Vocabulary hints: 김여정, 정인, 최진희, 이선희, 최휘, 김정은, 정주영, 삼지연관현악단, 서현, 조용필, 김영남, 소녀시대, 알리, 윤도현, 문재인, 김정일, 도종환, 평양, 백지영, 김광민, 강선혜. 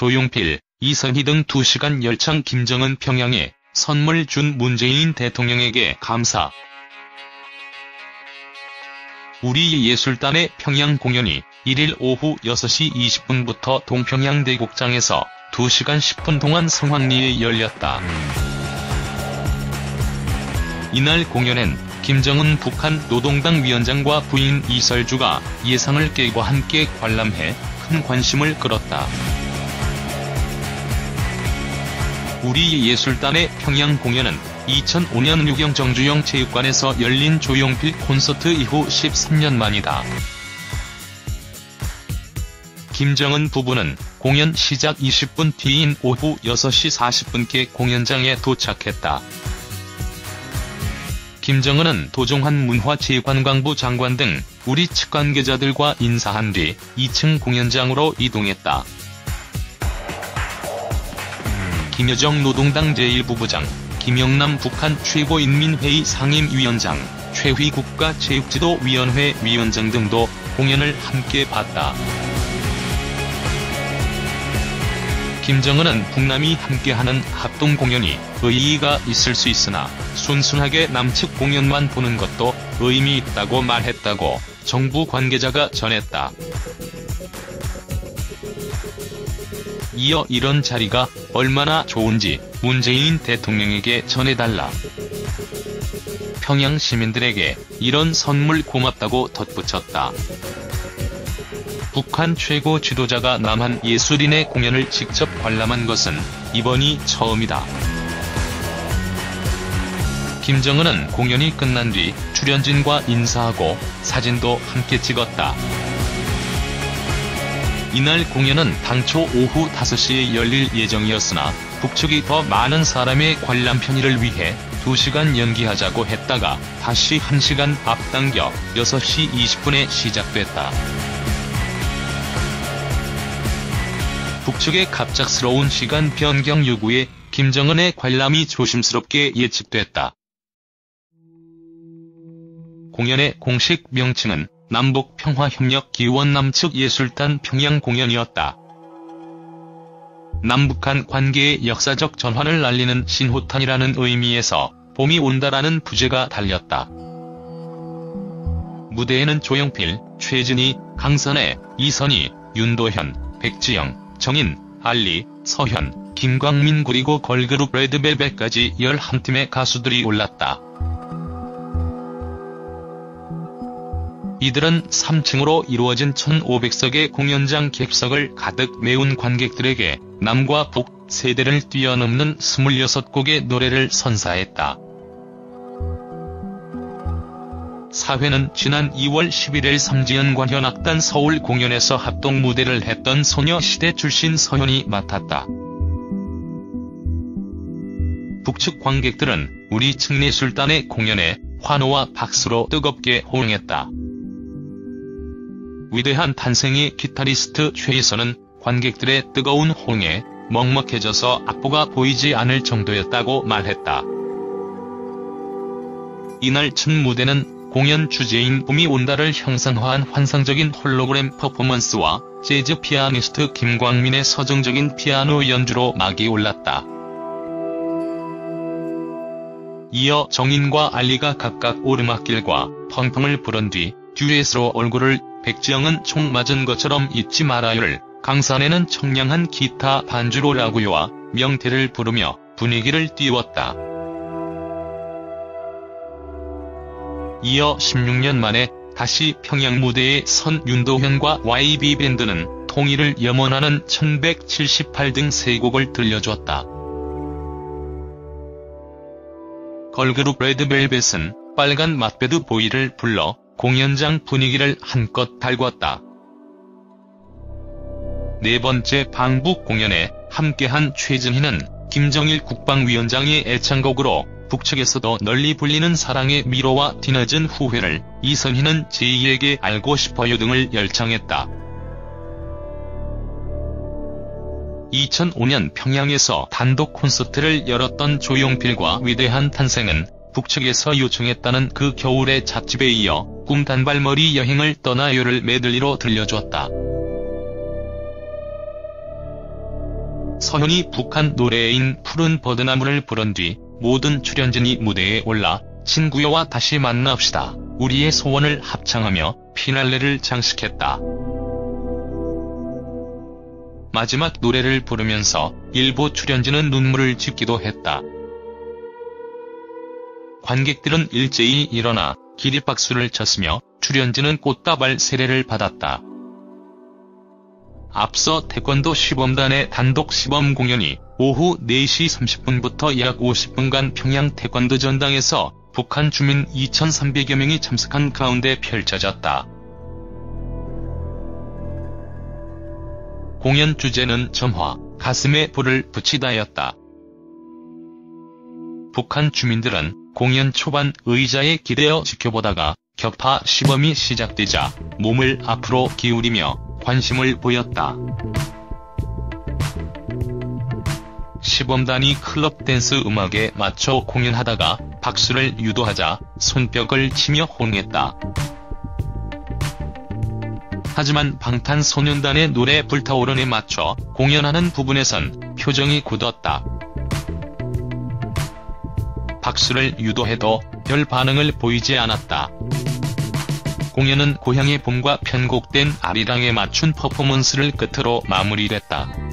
조용필, 이선희 등 2시간 열창 김정은 평양에 선물 준 문재인 대통령에게 감사. 우리 예술단의 평양 공연이 1일 오후 6시 20분부터 동평양 대곡장에서 2시간 10분 동안 성황리에 열렸다. 이날 공연엔 김정은 북한 노동당 위원장과 부인 이설주가 예상을 깨고 함께 관람해 큰 관심을 끌었다. 우리 예술단의 평양 공연은 2005년 유경 정주영 체육관에서 열린 조용필 콘서트 이후 13년 만이다. 김정은 부부는 공연 시작 20분 뒤인 오후 6시 40분께 공연장에 도착했다. 김정은은 도종환 문화체육관광부 장관 등 우리 측 관계자들과 인사한 뒤 2층 공연장으로 이동했다. 김여정 노동당 제1부부장, 김영남 북한 최고인민회의 상임위원장, 최휘 국가체육지도위원회 위원장 등도 공연을 함께 봤다. 김정은은 북남이 함께하는 합동공연이 의의가 있을 수 있으나 순순하게 남측 공연만 보는 것도 의미 있다고 말했다고 정부 관계자가 전했다. 이어 이런 자리가 얼마나 좋은지 문재인 대통령에게 전해달라. 평양 시민들에게 이런 선물 고맙다고 덧붙였다. 북한 최고 지도자가 남한 예술인의 공연을 직접 관람한 것은 이번이 처음이다. 김정은은 공연이 끝난 뒤 출연진과 인사하고 사진도 함께 찍었다. 이날 공연은 당초 오후 5시에 열릴 예정이었으나 북측이 더 많은 사람의 관람 편의를 위해 2시간 연기하자고 했다가 다시 1시간 앞당겨 6시 20분에 시작됐다. 북측의 갑작스러운 시간 변경 요구에 김정은의 관람이 조심스럽게 예측됐다. 공연의 공식 명칭은 남북평화협력기원 남측 예술단 평양 공연이었다. 남북한 관계의 역사적 전환을 알리는 신호탄이라는 의미에서 봄이 온다라는 부제가 달렸다. 무대에는 조용필, 최진희, 강선혜, 이선희, 윤도현, 백지영, 정인, 알리, 서현, 김광민 그리고 걸그룹 레드벨벳까지 11팀의 가수들이 올랐다. 이들은 3층으로 이루어진 1,500석의 공연장 객석을 가득 메운 관객들에게 남과 북 세대를 뛰어넘는 26곡의 노래를 선사했다. 사회는 지난 2월 11일 삼지연관현악단 서울 공연에서 합동 무대를 했던 소녀시대 출신 서현이 맡았다. 북측 관객들은 우리 측 예술단의 공연에 환호와 박수로 뜨겁게 호응했다. 위대한 탄생의 기타리스트 최희선은 관객들의 뜨거운 호응에 먹먹해져서 악보가 보이지 않을 정도였다고 말했다. 이날 첫 무대는 공연 주제인 봄이 온다를 형상화한 환상적인 홀로그램 퍼포먼스와 재즈 피아니스트 김광민의 서정적인 피아노 연주로 막이 올랐다. 이어 정인과 알리가 각각 오르막길과 펑펑을 부른 뒤 듀엣으로 얼굴을 백지영은 총 맞은 것처럼 잊지 말아요를, 강산에는 청량한 기타 반주로 라구요와 명태를 부르며 분위기를 띄웠다. 이어 16년 만에 다시 평양 무대에 선 윤도현과 YB 밴드는 통일을 염원하는 1178 등 3곡을 들려줬다. 걸그룹 레드벨벳은 빨간 맛배드 보이를 불러 공연장 분위기를 한껏 달궜다. 네 번째 방북 공연에 함께한 최진희는 김정일 국방위원장의 애창곡으로 북측에서도 널리 불리는 사랑의 미로와 뒤늦은 후회를, 이선희는 제2에게 알고 싶어요 등을 열창했다. 2005년 평양에서 단독 콘서트를 열었던 조용필과 위대한 탄생은 북측에서 요청했다는 그 겨울의 잣집에 이어 꿈 단발머리 여행을 떠나요를 메들리로 들려줬다. 서현이 북한 노래인 푸른 버드나무를 부른 뒤 모든 출연진이 무대에 올라 친구여와 다시 만납시다, 우리의 소원을 합창하며 피날레를 장식했다. 마지막 노래를 부르면서 일부 출연진은 눈물을 짓기도 했다. 관객들은 일제히 일어나 기립박수를 쳤으며 출연진은 꽃다발 세례를 받았다. 앞서 태권도 시범단의 단독 시범 공연이 오후 4시 30분부터 약 50분간 평양 태권도 전당에서 북한 주민 2,300여 명이 참석한 가운데 펼쳐졌다. 공연 주제는 점화, 가슴에 불을 붙이다였다. 북한 주민들은 공연 초반 의자에 기대어 지켜보다가 격파 시범이 시작되자 몸을 앞으로 기울이며 관심을 보였다. 시범단이 클럽 댄스 음악에 맞춰 공연하다가 박수를 유도하자 손뼉을 치며 호응했다. 하지만 방탄소년단의 노래 불타오른에 맞춰 공연하는 부분에선 표정이 굳었다. 박수를 유도해도 별 반응을 보이지 않았다. 공연은 고향의 봄과 편곡된 아리랑에 맞춘 퍼포먼스를 끝으로 마무리됐다.